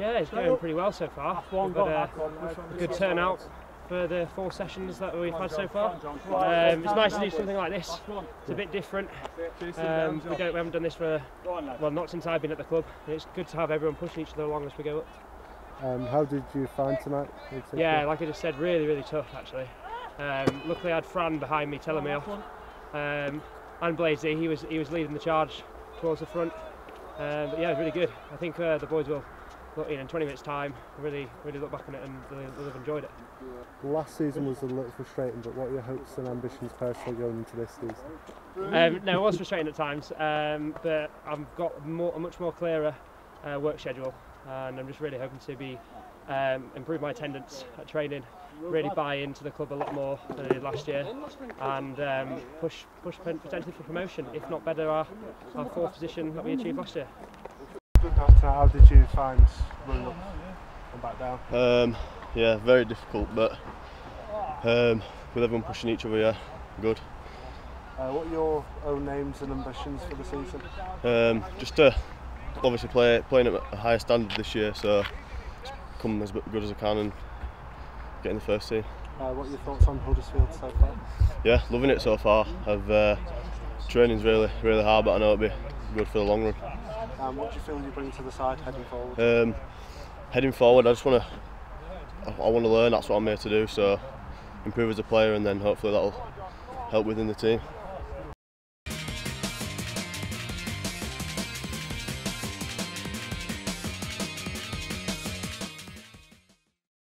Yeah, it's going pretty well so far. We've got a good turnout for the 4 sessions that we've had so far. It's nice to do something like this. It's a bit different. We haven't done this for, well, not since I've been at the club. And it's good to have everyone pushing each other along as we go up. How did you find tonight? Yeah, like I just said, really tough actually. Luckily I had Fran behind me telling me off, and Blazey, he was leading the charge towards the front. But yeah, it was really good. I think the boys will, in 20 minutes time, really look back on it and they'll have enjoyed it. Last season was a little frustrating, but what are your hopes and ambitions personally going into this season? No, it was frustrating at times, but I've got a much more clearer work schedule, and I'm just really hoping to be improve my attendance at training, really buy into the club a lot more than I did last year, and push potentially for promotion, if not better our 4th position that we achieved last year. How did you find running up and back down? Yeah, very difficult, but with everyone pushing each other, yeah, good. What are your own aims and ambitions for the season? Just to obviously playing at a higher standard this year, so come as good as I can and get in the first team. What are your thoughts on Huddersfield so far? Yeah, loving it so far. I've training's really hard, but I know it'll be good for the long run. What do you feel you bring to the side heading forward? Heading forward, I just want to learn. That's what I'm here to do, so improve as a player, and then hopefully that'll help within the team.